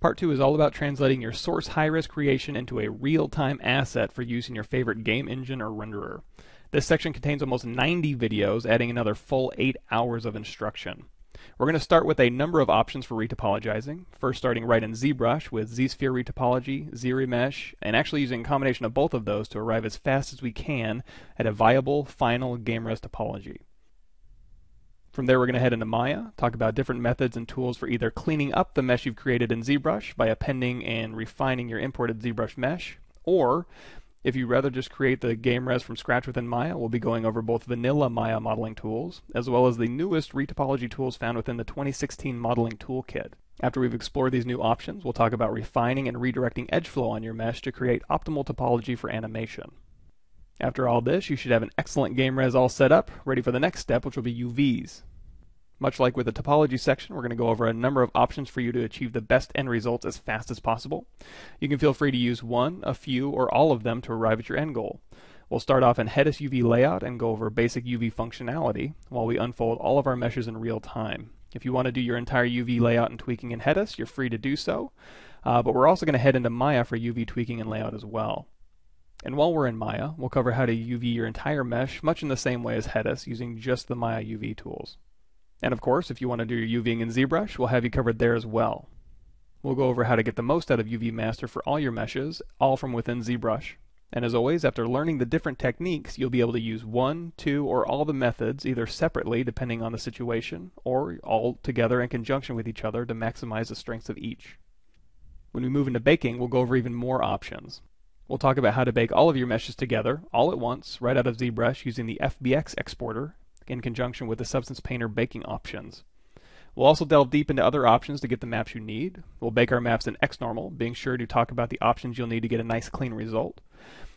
Part 2 is all about translating your source high-risk creation into a real-time asset for use in your favorite game engine or renderer. This section contains almost 90 videos, adding another full 8 hours of instruction. We're going to start with a number of options for retopologizing, first starting right in ZBrush with ZSphere retopology, ZRemesh, and actually using a combination of both of those to arrive as fast as we can at a viable, final game-res topology. From there, we're going to head into Maya, talk about different methods and tools for either cleaning up the mesh you've created in ZBrush by appending and refining your imported ZBrush mesh, or if you'd rather just create the game res from scratch within Maya, we'll be going over both vanilla Maya modeling tools, as well as the newest retopology tools found within the 2016 modeling toolkit. After we've explored these new options, we'll talk about refining and redirecting edge flow on your mesh to create optimal topology for animation. After all this, you should have an excellent game res all set up, ready for the next step, which will be UVs. Much like with the topology section, we're going to go over a number of options for you to achieve the best end results as fast as possible. You can feel free to use one, a few, or all of them to arrive at your end goal. We'll start off in Headus UV layout and go over basic UV functionality while we unfold all of our meshes in real time. If you want to do your entire UV layout and tweaking in Headus, you're free to do so, but we're also going to head into Maya for UV tweaking and layout as well. And while we're in Maya, we'll cover how to UV your entire mesh much in the same way as Headus using just the Maya UV tools. And of course, if you want to do your UVing in ZBrush, we'll have you covered there as well. We'll go over how to get the most out of UV Master for all your meshes, all from within ZBrush. And as always, after learning the different techniques, you'll be able to use one, two, or all the methods, either separately depending on the situation, or all together in conjunction with each other to maximize the strengths of each. When we move into baking, we'll go over even more options. We'll talk about how to bake all of your meshes together, all at once, right out of ZBrush using the FBX exporter, in conjunction with the Substance Painter baking options. We'll also delve deep into other options to get the maps you need. We'll bake our maps in XNormal, being sure to talk about the options you'll need to get a nice clean result.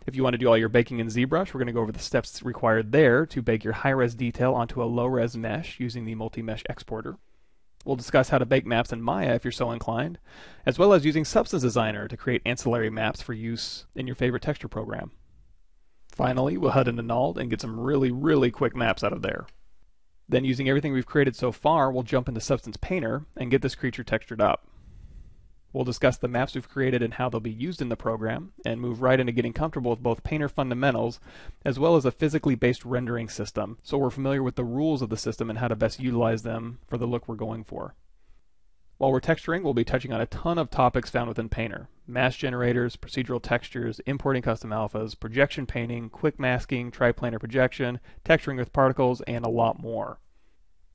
If you want to do all your baking in ZBrush, we're going to go over the steps required there to bake your high-res detail onto a low-res mesh using the Multi-Mesh Exporter. We'll discuss how to bake maps in Maya if you're so inclined, as well as using Substance Designer to create ancillary maps for use in your favorite texture program. Finally, we'll head into Nald and get some really quick maps out of there. Then, using everything we've created so far, we'll jump into Substance Painter and get this creature textured up. We'll discuss the maps we've created and how they'll be used in the program, and move right into getting comfortable with both Painter fundamentals as well as a physically based rendering system, so we're familiar with the rules of the system and how to best utilize them for the look we're going for. While we're texturing, we'll be touching on a ton of topics found within Painter. Mask generators, procedural textures, importing custom alphas, projection painting, quick masking, triplanar projection, texturing with particles, and a lot more.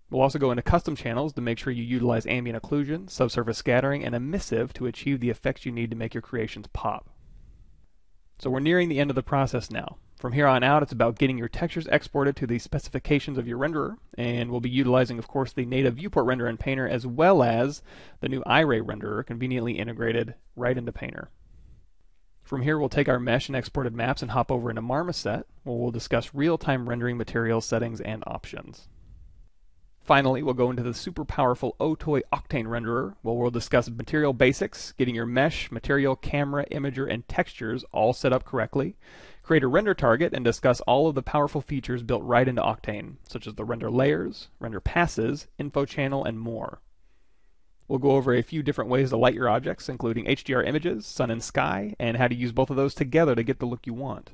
We'll also go into custom channels to make sure you utilize ambient occlusion, subsurface scattering, and emissive to achieve the effects you need to make your creations pop. So we're nearing the end of the process now. From here on out, it's about getting your textures exported to the specifications of your renderer, and we'll be utilizing, of course, the native viewport renderer in Painter, as well as the new iRay renderer, conveniently integrated right into Painter. From here, we'll take our mesh and exported maps and hop over into Marmoset, where we'll discuss real-time rendering materials, settings, and options. Finally, we'll go into the super powerful OTOY Octane Renderer, where we'll discuss material basics, getting your mesh, material, camera, imager, and textures all set up correctly, create a render target, and discuss all of the powerful features built right into Octane, such as the render layers, render passes, info channel, and more. We'll go over a few different ways to light your objects, including HDR images, sun and sky, and how to use both of those together to get the look you want.